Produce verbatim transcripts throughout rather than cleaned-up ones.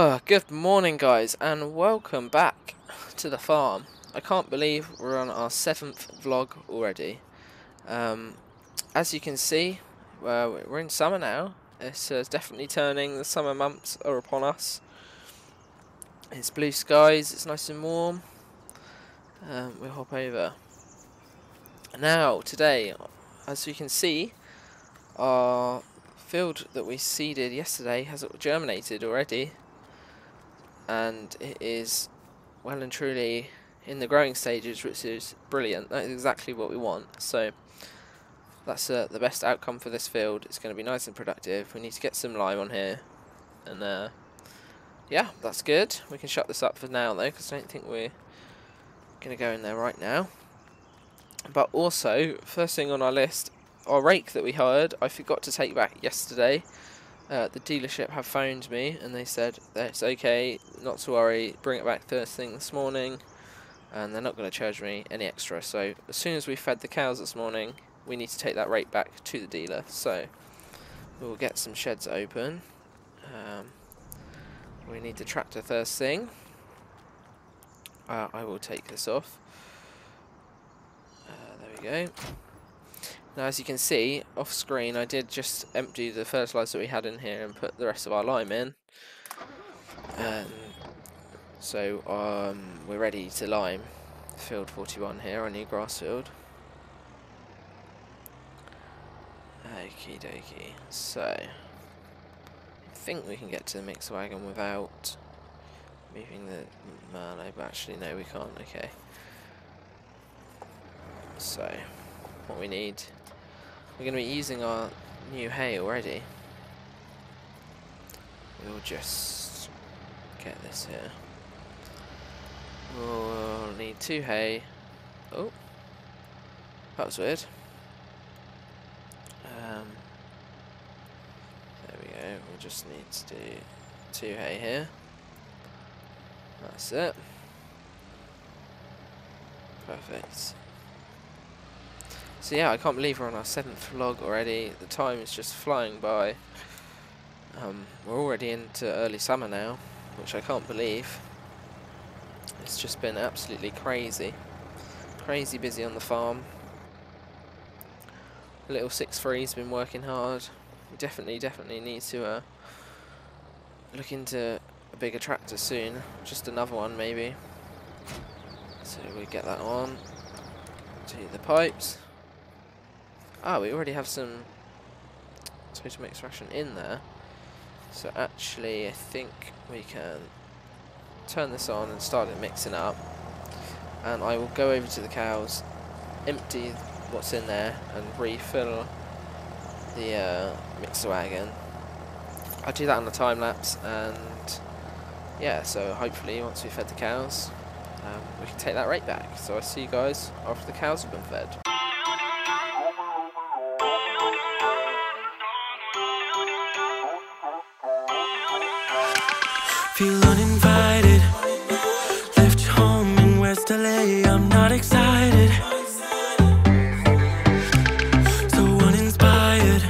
Oh, good morning guys, and welcome back to the farm. I can't believe we're on our seventh vlog already. Um, as you can see, uh, we're in summer now. It's uh, definitely turning, the summer months are upon us. It's blue skies, it's nice and warm. Um, we'll hop over. Now, today, as you can see, our field that we seeded yesterday has germinated already. And it is well and truly in the growing stages, which is brilliant. That is exactly what we want. So that's uh, the best outcome for this field. It's going to be nice and productive. We need to get some lime on here, and uh, yeah, that's good. We can shut this up for now though, because I don't think we're going to go in there right now. But also, first thing on our list, our rake that we hired, I forgot to take back yesterday. Uh, the dealership have phoned me and they said that's okay, not to worry, bring it back first thing this morning, and they're not going to charge me any extra. So as soon as we fed the cows this morning, we need to take that rake back to the dealer. So we'll get some sheds open. Um, we need the tractor first thing. Uh, I will take this off. Uh, there we go. Now, as you can see, off screen, I did just empty the fertiliser we had in here and put the rest of our lime in. Um, so um, we're ready to lime field forty-one here, our new grass field. Okie dokie. So I think we can get to the mixer wagon without moving the Merlo, but actually no, we can't. Okay. So what we need. We're going to be using our new hay already. We'll just get this here. We'll need two hay. Oh, that was weird. Um, there we go. We just need to do two hay here. That's it. Perfect. So yeah, I can't believe we're on our seventh vlog already. The time is just flying by. Um, we're already into early summer now, which I can't believe. It's just been absolutely crazy. Crazy busy on the farm. Little six three's been working hard. We definitely, definitely need to uh, look into a bigger tractor soon. Just another one maybe. So we get that on to the pipes. Ah, we already have some total mix ration in there, so actually I think we can turn this on and start it mixing up, and I will go over to the cows, empty what's in there and refill the uh, mixer wagon. I'll do that on the time lapse, and yeah, so hopefully once we fed the cows, um, we can take that right back. So I'll see you guys after the cows have been fed. Feel uninvited, left home in West L A, I'm not excited, so uninspired,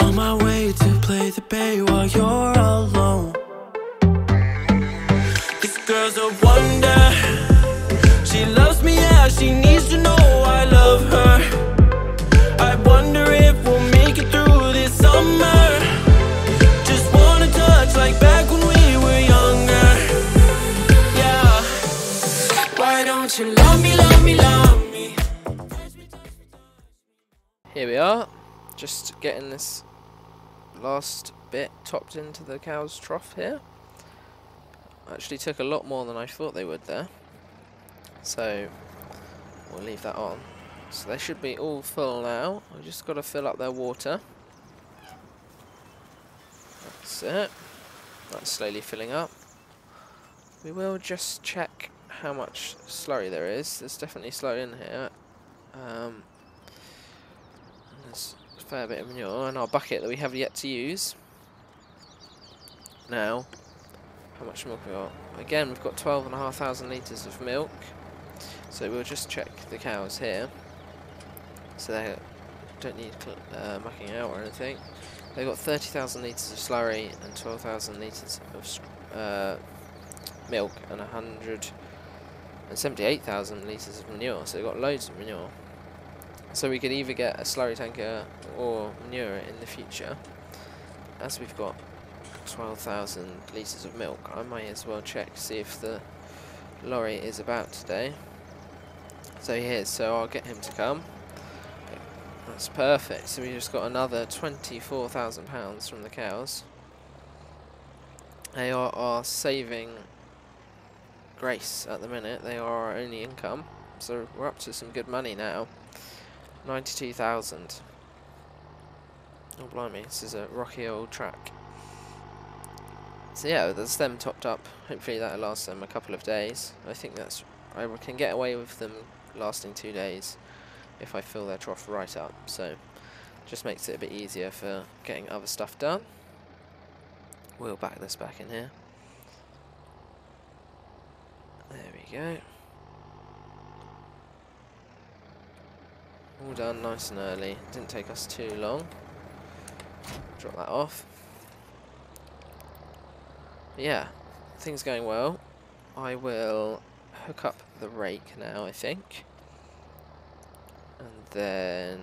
on my way to play the bay while you're alone. This girl's a wonder, she loves me, yeah, she needs to know I love her. I wonder if we'll make it through this summer, just wanna touch like back when we love me, love me, love me. Here we are, just getting this last bit topped into the cow's trough here. Actually took a lot more than I thought they would there, so we'll leave that on. So they should be all full now. I've just got to fill up their water. That's it. That's slowly filling up. We will just check how much slurry there is. There's definitely slurry in here. Um, there's a fair bit of manure in our bucket that we have yet to use. Now, how much milk we got? Again, we've got twelve and a half thousand litres of milk. So we'll just check the cows here, so they don't need uh, mucking out or anything. They've got thirty thousand litres of slurry and twelve thousand litres of uh, milk and one hundred seventy-eight thousand litres of manure, so they've got loads of manure. So we could either get a slurry tanker or manure in the future. As we've got twelve thousand litres of milk, I might as well check to see if the lorry is about today. So he is, so I'll get him to come. That's perfect. So we just got another twenty-four thousand pounds from the cows. They are our saving grace at the minute. They are our only income. So we're up to some good money now. ninety-two thousand. Oh blimey, this is a rocky old track. So yeah, the stem topped up. Hopefully that'll last them a couple of days. I think that's... I can get away with them lasting two days if I fill their trough right up. So just makes it a bit easier for getting other stuff done. We'll back this back in here. There we go. All done nice and early. Didn't take us too long. Drop that off. Yeah, things going well. I will hook up the rake now, I think. And then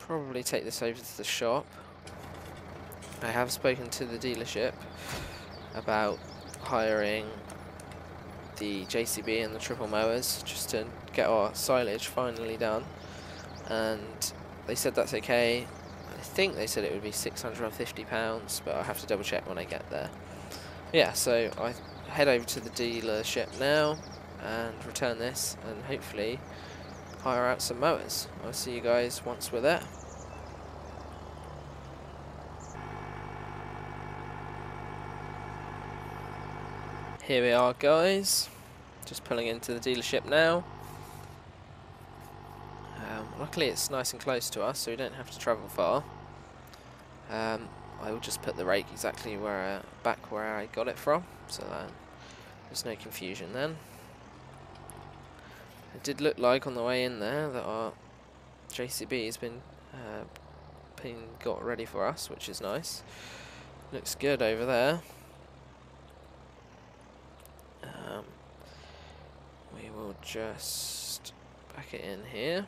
probably take this over to the shop. I have spoken to the dealership about hiring the J C B and the triple mowers just to get our silage finally done, and they said that's okay. I think they said it would be six hundred and fifty pounds, but I'll have to double check when I get there. Yeah, so I head over to the dealership now and return this and hopefully hire out some mowers. I'll see you guys once we're there. Here we are, guys, just pulling into the dealership now. Um, luckily it's nice and close to us, so we don't have to travel far. Um, I will just put the rake exactly where uh, back where I got it from, so that there's no confusion then. It did look like on the way in there that our J C B has been, uh, been got ready for us, which is nice. Looks good over there. We'll just back it in here.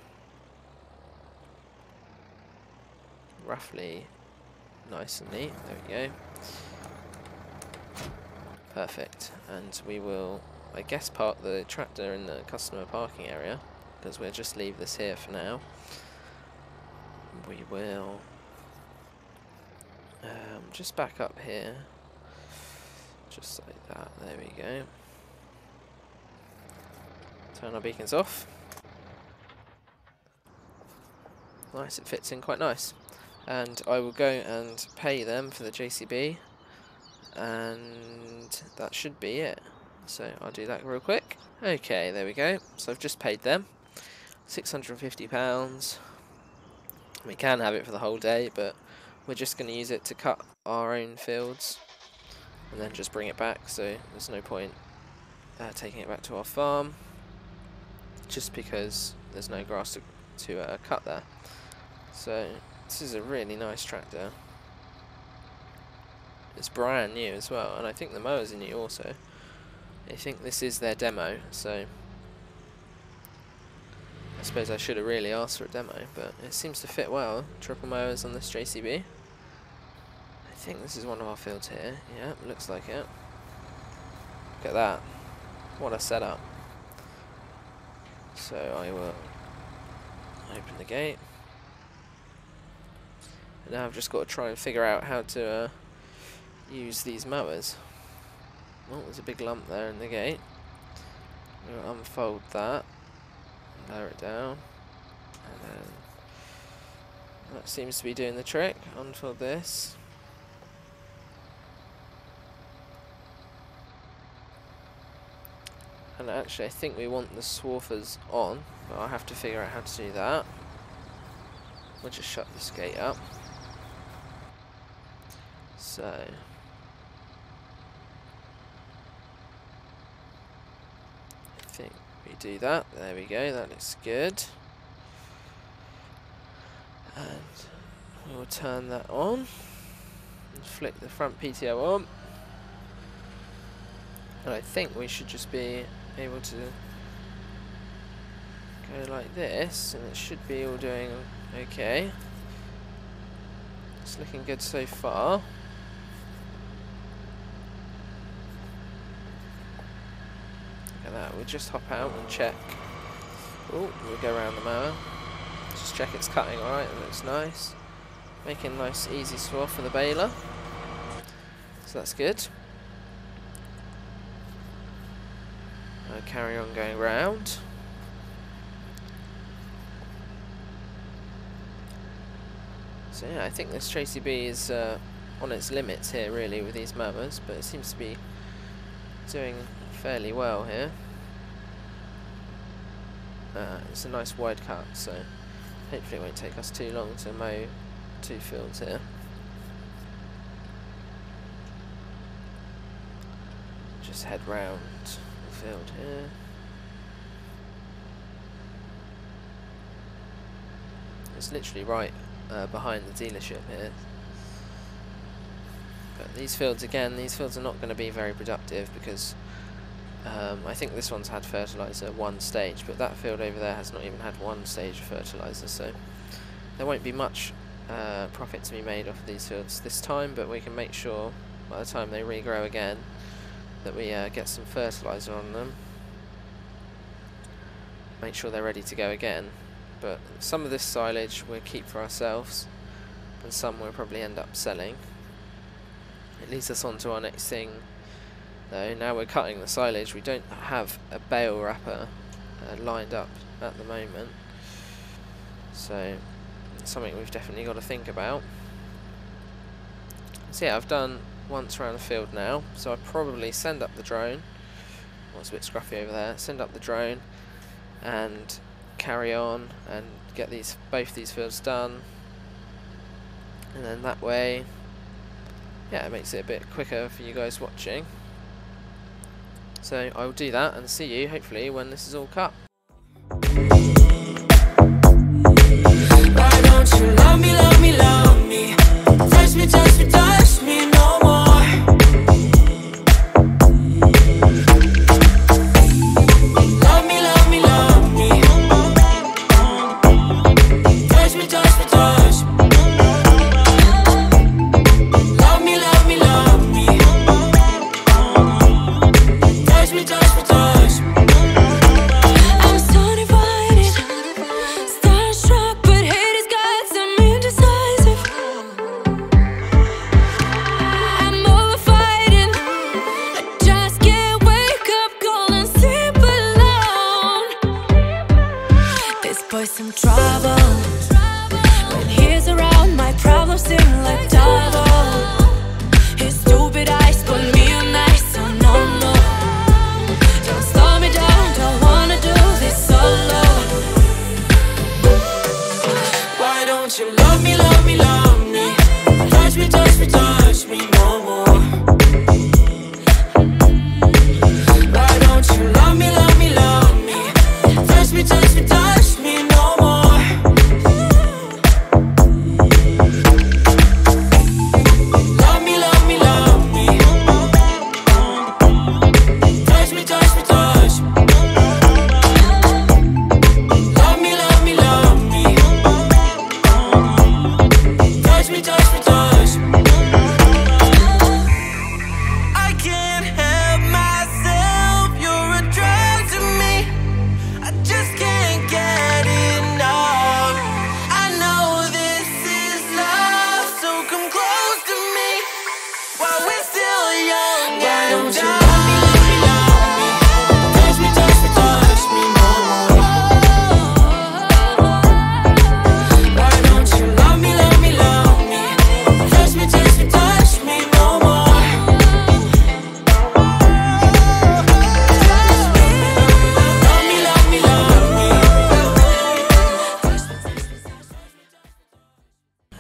Roughly nice and neat. There we go. Perfect. And we will, I guess, park the tractor in the customer parking area, because we'll just leave this here for now. We will um, just back up here. Just like that. There we go. Turn our beacons off. Nice, it fits in quite nice. And I will go and pay them for the J C B, and that should be it. So I'll do that real quick. Okay, there we go. So I've just paid them six hundred and fifty pounds. We can have it for the whole day, but we're just going to use it to cut our own fields and then just bring it back, so there's no point uh, taking it back to our farm, just because there's no grass to, to uh, cut there. So this is a really nice tractor. It's brand new as well, and I think the mowers are new also. I think this is their demo, so I suppose I should have really asked for a demo, but it seems to fit well. Triple mowers on this J C B. I think this is one of our fields here. Yeah, looks like it. Look at that. What a setup. So I will open the gate. And now I've just got to try and figure out how to uh, use these mowers. Oh, there's a big lump there in the gate. We'll unfold that, lower it down, and then that seems to be doing the trick. Unfold this. And actually I think we want the swarfers on, but I'll have to figure out how to do that. We'll just shut this gate up. So I think we do that. There we go, that looks good. And we'll turn that on. Let's flick the front P T O on. And I think we should just be able to go like this, and it should be all doing okay. It's looking good so far. Look at that, we'll just hop out and check. Oh, we'll go around the mower. Just check it's cutting alright, it looks nice. Making a nice easy swath for the baler. So that's good. I'll carry on going round. So yeah, I think this J C B is uh, on its limits here really with these mowers, but it seems to be doing fairly well here. Uh, it's a nice wide cut, so hopefully it won't take us too long to mow two fields here. Just head round the field here. It's literally right uh, behind the dealership here. But these fields again, these fields are not going to be very productive because Um, I think this one's had fertiliser one stage, but that field over there has not even had one stage of fertiliser, so there won't be much uh, profit to be made off of these fields this time, but we can make sure by the time they regrow again that we uh, get some fertiliser on them. Make sure they're ready to go again, but some of this silage we'll keep for ourselves and some we'll probably end up selling. It leads us on to our next thing. Though now we're cutting the silage, we don't have a bale wrapper uh, lined up at the moment, so it's something we've definitely got to think about. So yeah, I've done once around the field now, so I probably send up the drone. Well, it's a bit scruffy over there. Send up the drone and carry on and get these both these fields done, and then that way, yeah, it makes it a bit quicker for you guys watching. So I will do that and see you hopefully when this is all cut. Why don't you love me, love me, love me? Touch me, touch me, touch me no more. Love me, love me, love me. Touch me, touch me, touch me. Love me, love me, love me. Some trouble, when he's around, my problems seem like double. His stupid eyes put me on ice, so no more. Don't slow me down, don't wanna do this solo. Why don't you love me, love me, love me? Touch me, touch me, touch me no more. Why don't you love me, love me, love me? Touch me, touch me, touch me.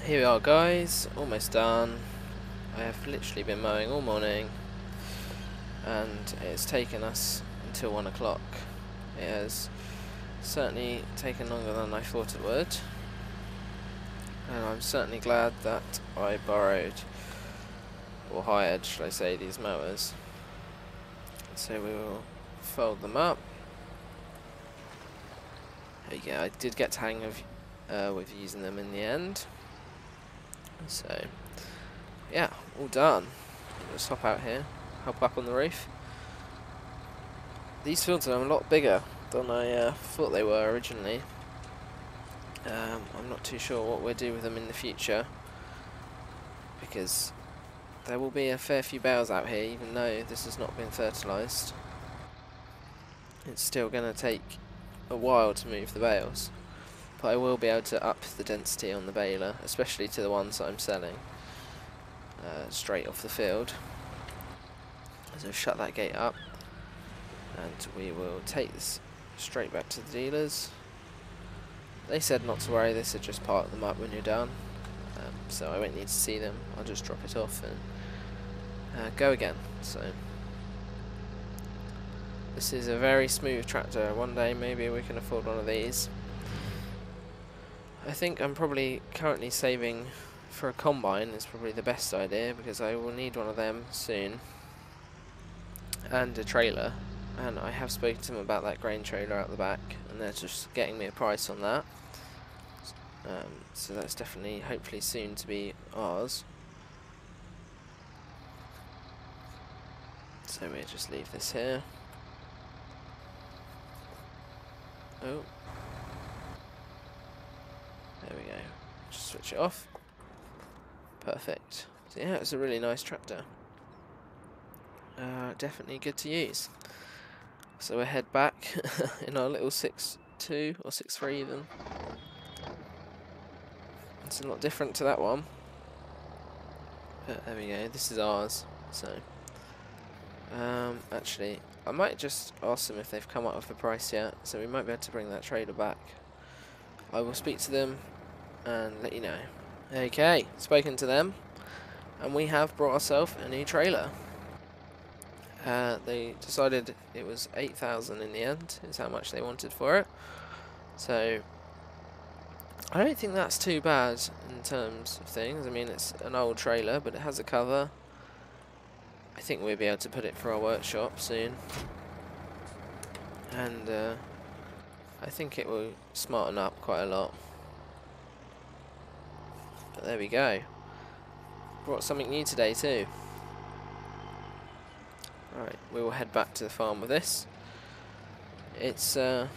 Here we are guys, almost done. I have literally been mowing all morning and it's taken us until one o'clock. It has certainly taken longer than I thought it would, and I'm certainly glad that I borrowed or hired, should I say, these mowers. So we will fold them up. There you go. I did get to hang of, uh, with using them in the end. So, yeah, all done. Let's hop out here, hop up on the roof. These fields are a lot bigger than I uh, thought they were originally. Um, I'm not too sure what we'll do with them in the future, because there will be a fair few bales out here, even though this has not been fertilised. It's still going to take a while to move the bales, but I will be able to up the density on the baler, especially to the ones that I'm selling uh, straight off the field. So shut that gate up, and we will take this straight back to the dealers. They said not to worry, they said just park them up when you're done. Um, so I won't need to see them, I'll just drop it off and uh, go again. So this is a very smooth tractor. One day maybe we can afford one of these. I think I'm probably currently saving for a combine is probably the best idea, because I will need one of them soon, and a trailer. And I have spoken to them about that grain trailer out the back, and they're just getting me a price on that. Um, so that's definitely, hopefully soon to be ours. So we'll just leave this here. Oh. There we go. Just switch it off. Perfect. So yeah, it's a really nice tractor. Uh, definitely good to use. So we'll head back in our little six two or six three even. It's a lot different to that one. But there we go, this is ours. So, um, actually, I might just ask them if they've come up with the price yet. So we might be able to bring that trailer back. I will speak to them and let you know. Okay, spoken to them. And we have brought ourselves a new trailer. Uh, they decided it was eight thousand in the end, is how much they wanted for it. So, I don't think that's too bad in terms of things. I mean, it's an old trailer, but it has a cover. I think we'll be able to put it for our workshop soon. And uh, I think it will smarten up quite a lot. But there we go. Brought something new today too. Alright, we will head back to the farm with this. It's, uh,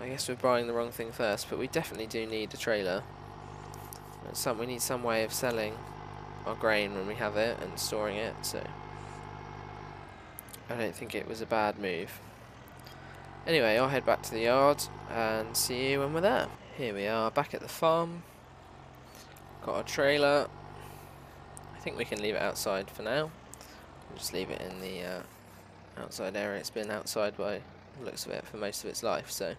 I guess we're buying the wrong thing first, but we definitely do need a trailer. And some, we need some way of selling our grain when we have it and storing it, so I don't think it was a bad move. Anyway, I'll head back to the yard and see you when we're there. Here we are, back at the farm. Got our trailer. I think we can leave it outside for now. Just leave it in the uh, outside area. It's been outside by the looks of it for most of its life, so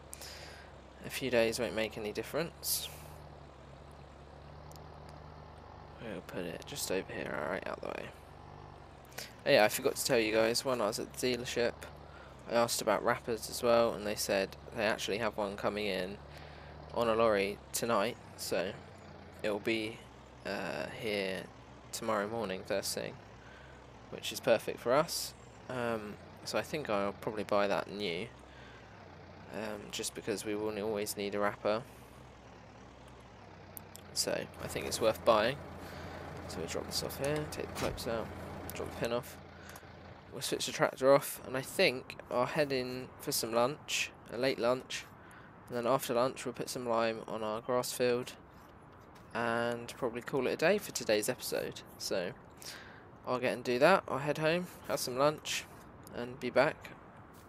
a few days won't make any difference. We'll put it just over here, alright, out the way. Oh yeah, I forgot to tell you guys, when I was at the dealership, I asked about wrappers as well, and they said they actually have one coming in on a lorry tonight, so it'll be uh, here tomorrow morning, first thing, which is perfect for us. Um, so I think I'll probably buy that new, um, just because we will always need a wrapper. So I think it's worth buying. So we'll drop this off here, take the clips out, drop the pin off. We'll switch the tractor off, and I think I'll head in for some lunch, a late lunch, and then after lunch we'll put some lime on our grass field and probably call it a day for today's episode. So I'll get and do that, I'll head home, have some lunch, and be back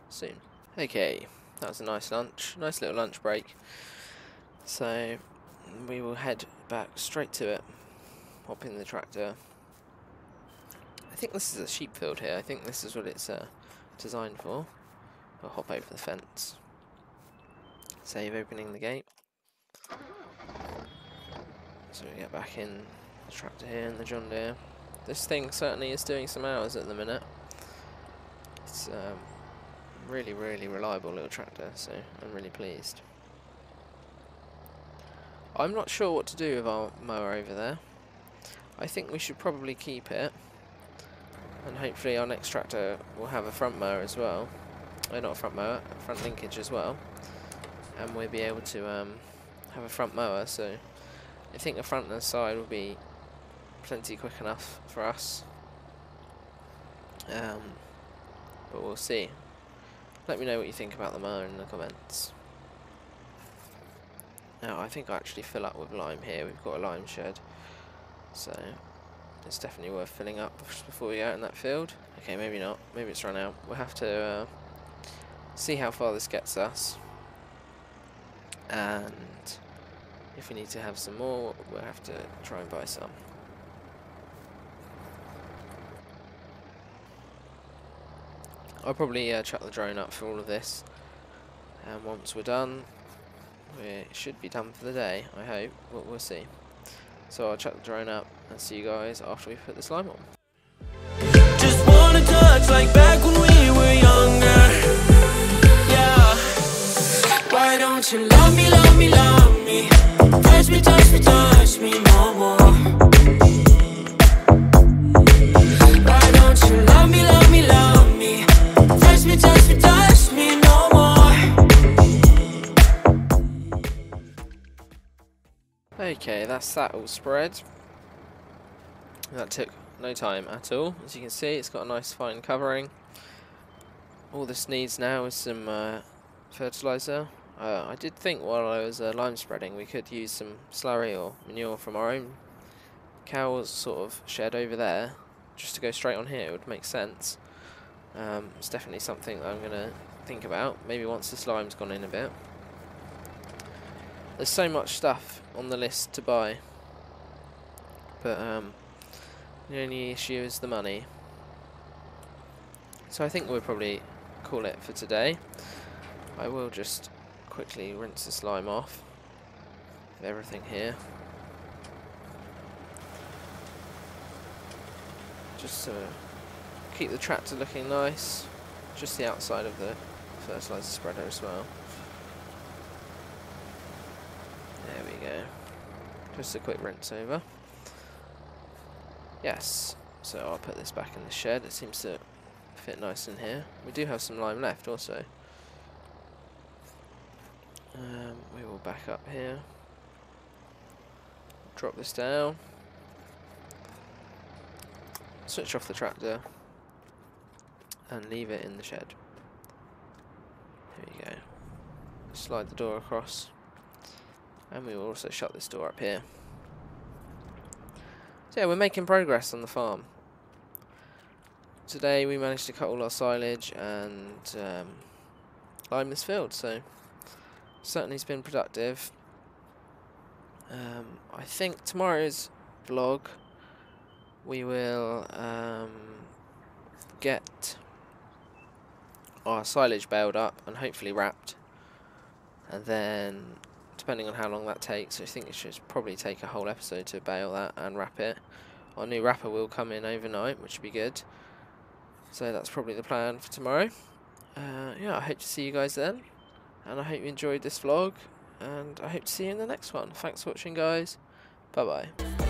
soon. Okay, that was a nice lunch, nice little lunch break. So, we will head back straight to it, hop in the tractor. I think this is a sheep field here, I think this is what it's uh, designed for. I'll hop over the fence. Save opening the gate. So we get back in the tractor here and the John Deere. This thing certainly is doing some hours at the minute. It's a um, really, really reliable little tractor, so I'm really pleased. I'm not sure what to do with our mower over there. I think we should probably keep it and hopefully our next tractor will have a front mower as well. Oh, not a front mower, a front linkage as well, and we'll be able to um, have a front mower, so I think the front and side will be plenty quick enough for us, um, but we'll see. Let me know what you think about the mower in the comments. Now I think I actually fill up with lime here. We've got a lime shed, so it's definitely worth filling up just before we go out in that field. Okay, maybe not, maybe it's run out. We'll have to uh, see how far this gets us, and if we need to have some more, we'll have to try and buy some. I'll probably uh, chuck the drone up for all of this, and once we're done, we should be done for the day, I hope, but we'll see. So I'll chuck the drone up and see you guys after we put the slime on. Just wanna touch like back when we were younger. Yeah. Why don't you love me, love me, love me? Touch me, touch me, touch me no more. Why don't you love me, love me, love me? Touch me, touch me, touch me no more. Okay, that's that all spread. That took no time at all. As you can see, it's got a nice fine covering. All this needs now is some uh, fertilizer. Uh, I did think while I was uh, lime spreading we could use some slurry or manure from our own cow's sort of shed over there just to go straight on here. It would make sense. Um, it's definitely something that I'm going to think about, maybe once this lime's gone in a bit. There's so much stuff on the list to buy, but um, the only issue is the money. So I think we'll probably call it for today. I will just quickly rinse the slime off of everything here, just to keep the tractor looking nice, just the outside of the fertilizer spreader as well. There we go, just a quick rinse over. Yes, so I'll put this back in the shed. It seems to fit nice in here. We do have some lime left also. Um, we will back up here, drop this down, switch off the tractor and leave it in the shed. There you go, slide the door across, and we will also shut this door up here. So yeah, we're making progress on the farm. Today we managed to cut all our silage and um, lime this field, so certainly it's been productive. Um, I think tomorrow's vlog we will um, get our silage baled up and hopefully wrapped, and then depending on how long that takes, I think it should probably take a whole episode to bale that and wrap it. Our new wrapper will come in overnight, which would be good, so that's probably the plan for tomorrow. Uh, yeah, I hope to see you guys then. And I hope you enjoyed this vlog, and I hope to see you in the next one. Thanks for watching, guys. Bye-bye.